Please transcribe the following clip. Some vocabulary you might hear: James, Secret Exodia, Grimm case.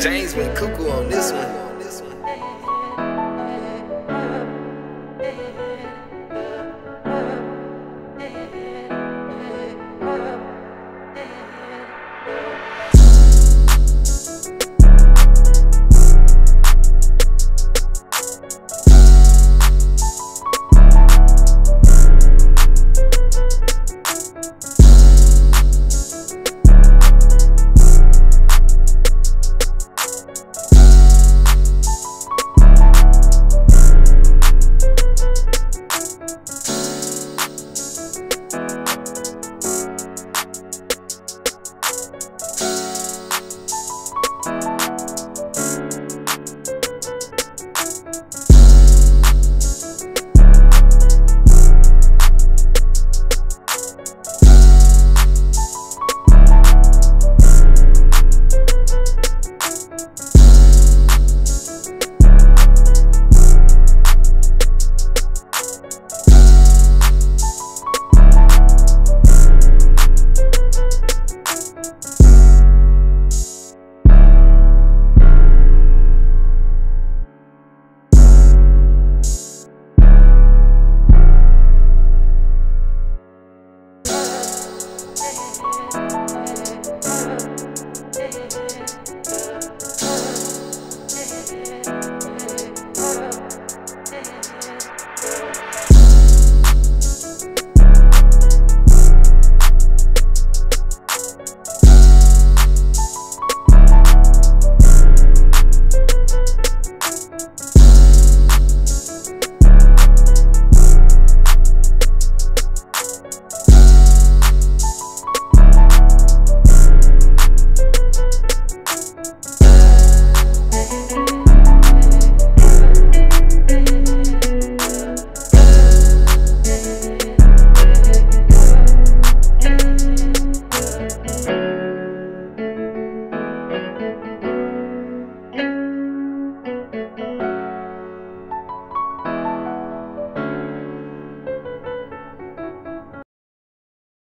James went cuckoo on this one.